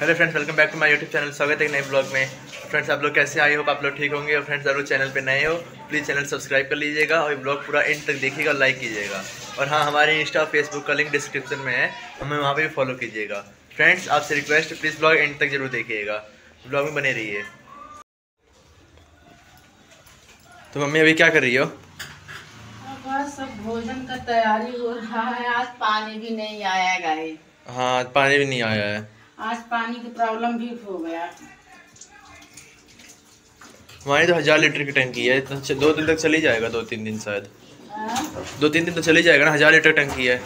Hello friends, welcome back to my YouTube channel. स्वागत है एक नए ब्लॉग में। फ्रेंड्स, आप लोग कैसे? आई होप आप लोग ठीक होंगे। और फ्रेंड्स, आप लोग चैनल पे नए हो प्लीज़ चैनल सब्सक्राइब कर लीजिएगा और ब्लॉग पूरा एंड तक देखिएगा, लाइक कीजिएगा। और हाँ, हमारे इंस्टा और फेसबुक का लिंक डिस्क्रिप्शन में है, हमें वहाँ पर भी फॉलो कीजिएगा। फ्रेंड्स, आपसे रिक्वेस्ट है प्लीज़ ब्लॉग एंड तक जरूर देखिएगा, ब्लॉग में बने रहिए। तो मम्मी अभी क्या कर रही हो? सब भोजन का तैयारी हो रहा है। आज पानी भी नहीं आया है गाइस। हाँ, पानी भी नहीं आया है। आज पानी की प्रॉब्लम भी हो गया। हमारी तो 1000 लीटर की टंकी है, तो 2 दिन तक चली जाएगा। 2-3 दिन शायद, 2-3 दिन तो चली जाएगा ना। 1000 लीटर टंकी है,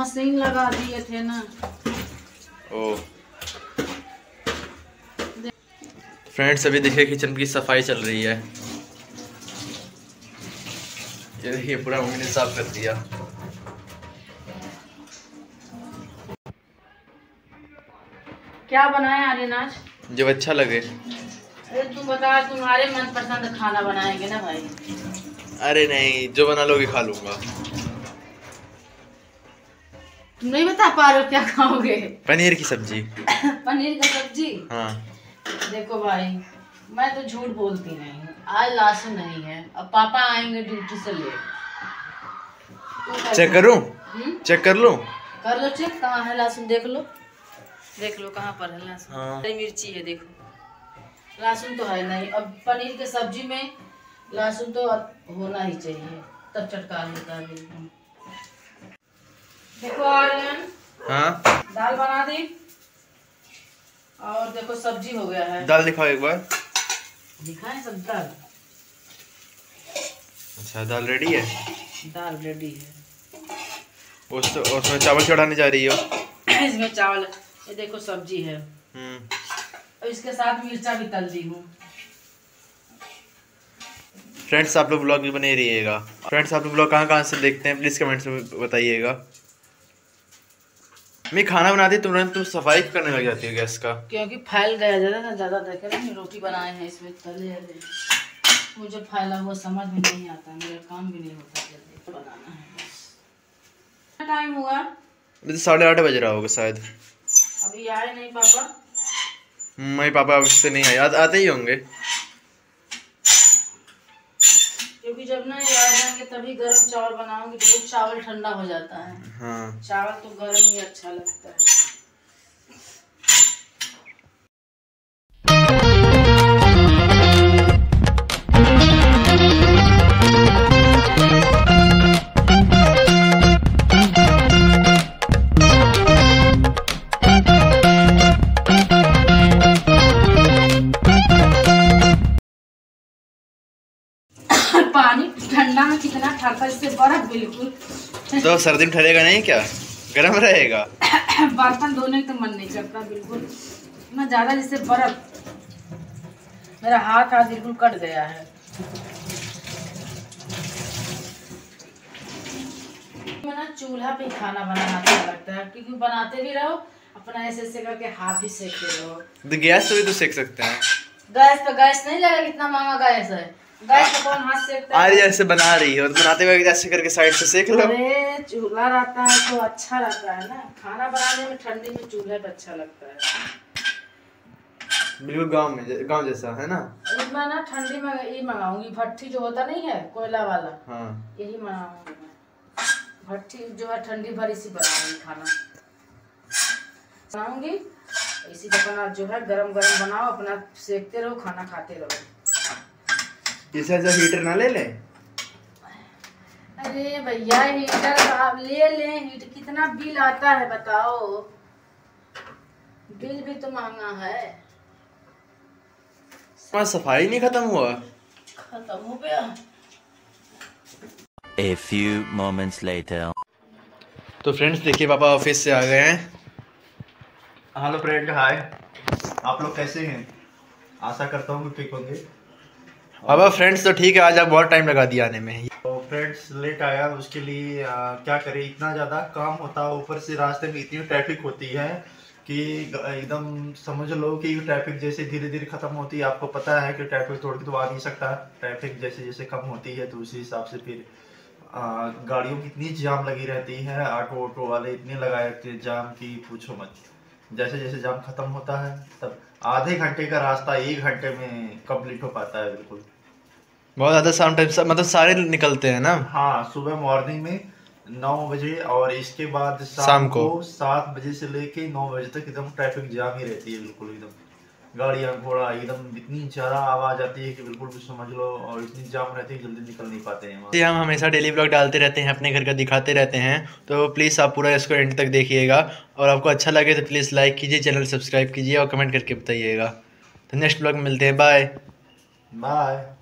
मशीन लगा दिए थे ना। ओ फ्रेंड्स, अभी देखिए किचन की सफाई चल रही है। ये देखिए पूरा मम्मी ने साफ कर दिया। क्या बनाया आज? जब अच्छा लगे। अरे तुम बता, तुम्हारे मनपसंद खाना बनाएंगे ना भाई। अरे नहीं, जो बना लोगे खा लूंगा। तुम नहीं बता पा रहे हो क्या खाओगे? पनीर की सब्जी। पनीर की सब्जी? हाँ। देखो भाई, मैं तो झूठ बोलती नहीं। आज लहसुन नहीं है, अब पापा आएंगे ड्यूटी से लेट। चेक करूं? चेक कर लूं? कर लो चेक। कहाँ है लहसुन? देख लो कहाँ पर है लहसुन। हाँ। मिर्ची है, देखो। लहसुन तो है नहीं। अब पनीर के सब्जी में लहसुन तो होना ही चाहिए, तब चटकार होता है। देखो आर्यन। हाँ? दाल बना दी और देखो सब्जी हो गया है। दाल दिखाओ एक बार। दिखाएं सब दाल। अच्छा, दाल रेडी है। दाल रेडी है। उसमें चावल चढ़ाने जा रही हो? इसमें चावल, ये देखो सब्जी है। और इसके साथ मिर्चा भी तल दी हूँ। फ्रेंड्स, आप लोग ब्लॉग भी बने रहिएगा। फ्रेंड्स, आप लोग ब्लॉग कहाँ से देखते हैं प्लीज कमेंट्स में बताइएगा। मैं खाना बनाती तुरंत तुम सफाई करने लग जाती हो गैस का, क्योंकि फैल गया ज़्यादा देखे। रोटी बनाए हैं इसमें तले, मुझे फैला हुआ समझ में नहीं आता, मेरा काम भी नहीं होता जल्दी बनाना है। कितना टाइम हुआ? अभी तो 8:30 बज रहा होगा शायद। अभी आए नहीं पापा? नहीं, पापा अभी नहीं आए, आते ही होंगे। क्योंकि जब ना ये आ जाएंगे तभी गर्म चावल बनाऊंगी, तो चावल ठंडा हो जाता है। हाँ। चावल तो गर्म ही अच्छा लगता है। पानी ठंडा में कितना ठरता है, इससे बर्फ बिल्कुल। तो सर्दी में ठरेगा नहीं क्या? गर्म रहेगा। बर्तन धोने का तो मन नहीं करता बिल्कुल, इतना ज़्यादा जैसे बर्फ। मेरा हाथ बिल्कुल कट गया है। ना चूल्हा पे खाना बनाना अच्छा लगता है, क्योंकि बनाते भी रहो अपना ऐसे करके हाथ भी सेकते रहो। तो गैस भी तो सेक सकते हैं। गैस पर गैस नहीं लगा, कितना महंगा गैस है। कौन हाथ सेकता है? जैसे बना रही हो तो बनाते हुए जैसे करके साइड से सेक लो। अरे चूल्हा रहता है तो अच्छा रहता है ना, खाना बनाने में ठंडी में चूल्हे पे अच्छा लगता है। बिल्कुल गांव जैसा है ना। मैं ना ठंडी में ये मंगाऊंगी, भट्ठी जो होता नहीं है कोयला वाला। हाँ। यही मंगाऊंगी, भट्ठी जो है ठंडी भर, इसी बनाऊंगी खाना बनाऊंगी। इसी अपना जो है गरम गरम बनाओ, अपना सेकते रहो, खाना खाते रहो। ऐसा हीटर ना ले ले। अरे भैया हीटर आप ले लें, हीटर कितना बिल आता है बताओ। बिल भी तो महंगा है। वहाँ सफाई नहीं खत्म हुआ? खत्म हो गया। A few moments later. तो फ्रेंड्स देखिए, पापा ऑफिस से आ गए हैं। Hello friend, hi. आप लोग कैसे हैं? आशा करता हूँ ठीक होंगे। अब फ्रेंड्स तो ठीक है, आज आप बहुत टाइम लगा दिया आने में। तो फ्रेंड्स लेट आया, उसके लिए क्या करें, इतना ज़्यादा काम होता है, ऊपर से रास्ते में इतनी ट्रैफिक होती है कि एकदम समझ लो कि ट्रैफिक जैसे धीरे धीरे ख़त्म होती है। आपको पता है कि ट्रैफिक तोड़ के तो आ नहीं सकता। ट्रैफिक जैसे जैसे कम होती है तो उसी हिसाब से फिर गाड़ियों की इतनी जाम लगी रहती है। ऑटो वाले इतने लगाए रखते हैं जाम की पूछो मत। जैसे जैसे जाम खत्म होता है तब आधे घंटे का रास्ता 1 घंटे में कंप्लीट हो पाता है। बिल्कुल बहुत ज़्यादा शाम टाइम मतलब सारे निकलते हैं ना। हाँ, सुबह मॉर्निंग में 9 बजे और इसके बाद शाम को 7 बजे से लेके 9 बजे तक एकदम ट्रैफिक जाम ही रहती है। बिल्कुल एकदम गाड़ियाँ घोड़ा एकदम इतनी ज़्यादा आवाज़ आती है कि बिल्कुल भी समझ लो, और इतनी जाम रहती है कि जल्दी निकल नहीं पाते हैं। हम हमेशा डेली ब्लॉग डालते रहते हैं, अपने घर का दिखाते रहते हैं, तो प्लीज़ आप पूरा इसको एंड तक देखिएगा और आपको अच्छा लगे तो प्लीज़ लाइक कीजिए, चैनल सब्सक्राइब कीजिए और कमेंट करके बताइएगा। तो नेक्स्ट ब्लॉग में मिलते हैं। Bye bye.